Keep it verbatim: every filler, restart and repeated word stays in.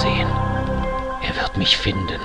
sehen. Er wird mich finden.